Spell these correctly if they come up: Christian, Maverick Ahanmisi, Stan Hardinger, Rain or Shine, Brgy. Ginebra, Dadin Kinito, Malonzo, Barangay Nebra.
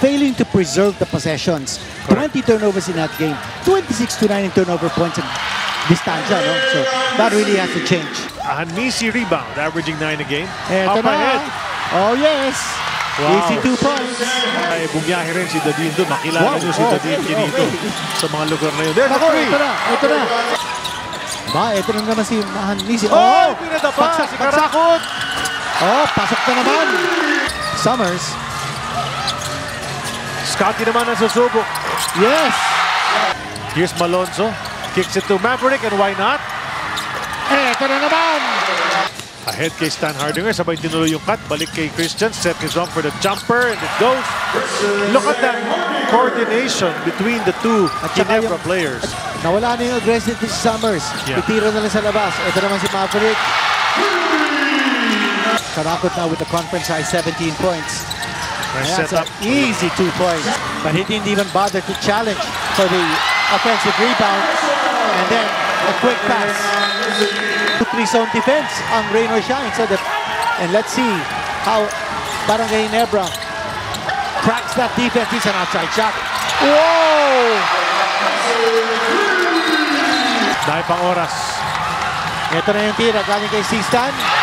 failing to preserve the possessions. Correct. 20 turnovers in that game, 26-9 in turnover points and Distancia, no? So that really has to change. Ahanmisi rebound, averaging 9 a game. Eto up ahead. Oh yes. Wow. Easy 2 points. Ay, bumiyahe rin si Dadin doon. Nakilala nyo si Dadin Kinito sa mga lugar na yun. There, the three. Ito na, ito na. Ba, ito na naman si Ahanmisi. Oh, pinadapa. Pagsakot. Oh, pasok na naman. Summers. Scotty naman ang susubok. Yes. Here's Malonzo. Kicks it to Maverick, and why not? Eto na naman! Ahead kay Stan Hardinger, sabay tinuloy yung cut. Balik kay Christian, set is on for the jumper, and it goes. Look at that coordination between the two Ginebra players. Nawala na yung aggressive to Summers. Itira na lang sa labas. Eto naman si Maverick. Karakot na with the conference high 17 points. That's an easy 2 points. But he didn't even bother to challenge for the offensive rebound. And then a quick pass. 2-3 zone defense on Rain or Shine. So and let's see how Barangay Nebra cracks that defense. It's an outside shot. Whoa! Dahil pang oras. Ito na yung tira galing kay Stan.